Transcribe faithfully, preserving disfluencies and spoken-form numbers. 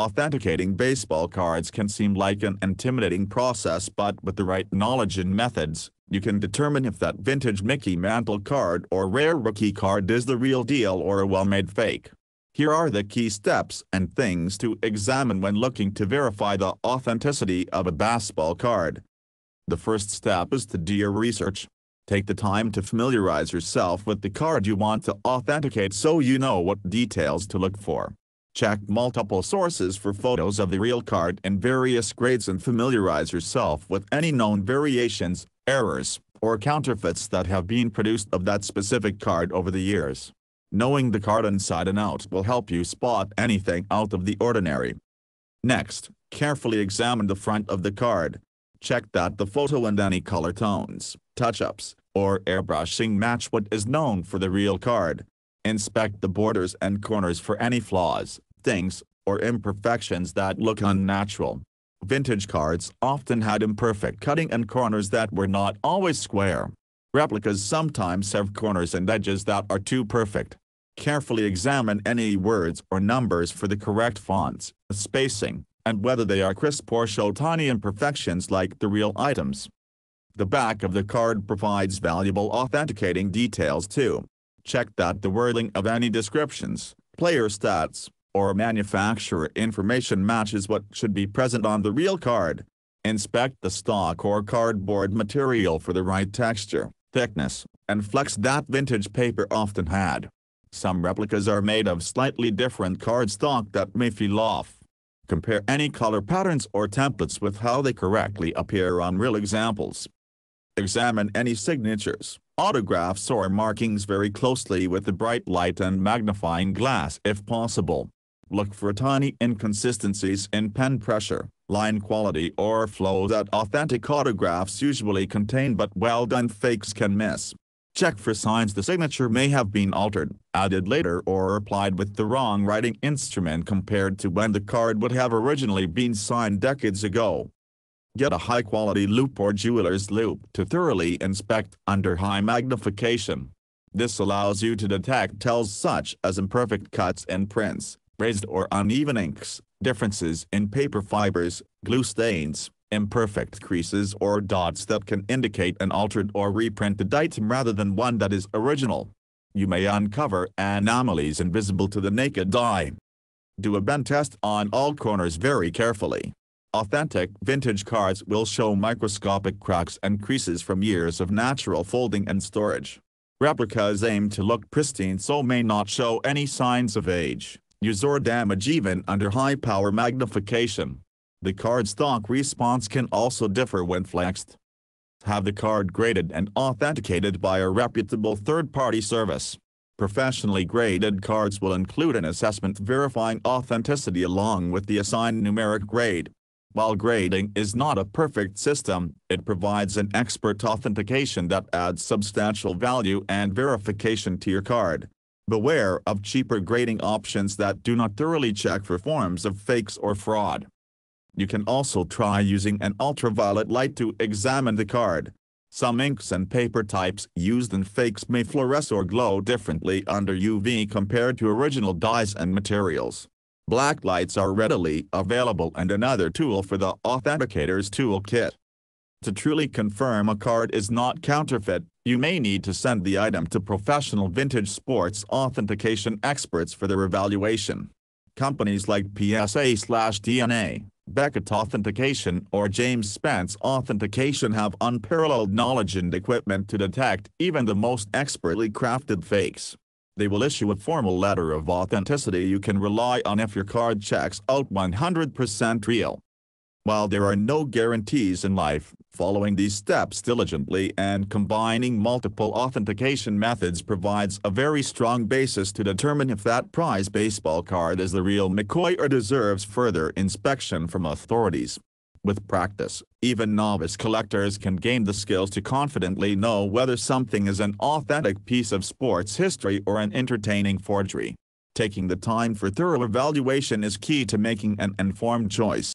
Authenticating baseball cards can seem like an intimidating process, but with the right knowledge and methods, you can determine if that vintage Mickey Mantle card or rare rookie card is the real deal or a well-made fake. Here are the key steps and things to examine when looking to verify the authenticity of a baseball card. The first step is to do your research. Take the time to familiarize yourself with the card you want to authenticate so you know what details to look for. Check multiple sources for photos of the real card in various grades and familiarize yourself with any known variations, errors, or counterfeits that have been produced of that specific card over the years. Knowing the card inside and out will help you spot anything out of the ordinary. Next, carefully examine the front of the card. Check that the photo and any color tones, touch-ups, or airbrushing match what is known for the real card. Inspect the borders and corners for any flaws, dings, or imperfections that look unnatural. Vintage cards often had imperfect cutting and corners that were not always square. Replicas sometimes have corners and edges that are too perfect. Carefully examine any words or numbers for the correct fonts, spacing, and whether they are crisp or show tiny imperfections like the real items. The back of the card provides valuable authenticating details too. Check that the wording of any descriptions, player stats, or manufacturer information matches what should be present on the real card. Inspect the stock or cardboard material for the right texture, thickness, and flex that vintage paper often had. Some replicas are made of slightly different cardstock that may feel off. Compare any color patterns or templates with how they correctly appear on real examples. Examine any signatures, autographs or markings very closely with a bright light and magnifying glass if possible. Look for tiny inconsistencies in pen pressure, line quality or flow that authentic autographs usually contain but well-done fakes can miss. Check for signs the signature may have been altered, added later or applied with the wrong writing instrument compared to when the card would have originally been signed decades ago. Get a high-quality loop or jeweler's loop to thoroughly inspect under high magnification. This allows you to detect tells such as imperfect cuts and prints, raised or uneven inks, differences in paper fibers, glue stains, imperfect creases or dots that can indicate an altered or reprinted item rather than one that is original. You may uncover anomalies invisible to the naked eye. Do a bend test on all corners very carefully. Authentic vintage cards will show microscopic cracks and creases from years of natural folding and storage. Replicas aim to look pristine so may not show any signs of age, use or damage even under high-power magnification. The cardstock response can also differ when flexed. Have the card graded and authenticated by a reputable third-party service. Professionally graded cards will include an assessment verifying authenticity along with the assigned numeric grade. While grading is not a perfect system, it provides an expert authentication that adds substantial value and verification to your card. Beware of cheaper grading options that do not thoroughly check for forms of fakes or fraud. You can also try using an ultraviolet light to examine the card. Some inks and paper types used in fakes may fluoresce or glow differently under U V compared to original dyes and materials. Black lights are readily available and another tool for the Authenticator's Toolkit. To truly confirm a card is not counterfeit, you may need to send the item to professional vintage sports authentication experts for their evaluation. Companies like P S A D N A, Beckett Authentication or James Spence Authentication have unparalleled knowledge and equipment to detect even the most expertly crafted fakes. They will issue a formal letter of authenticity you can rely on if your card checks out one hundred percent real. While there are no guarantees in life, following these steps diligently and combining multiple authentication methods provides a very strong basis to determine if that prize baseball card is the real McCoy or deserves further inspection from authorities. With practice, even novice collectors can gain the skills to confidently know whether something is an authentic piece of sports history or an entertaining forgery. Taking the time for thorough evaluation is key to making an informed choice.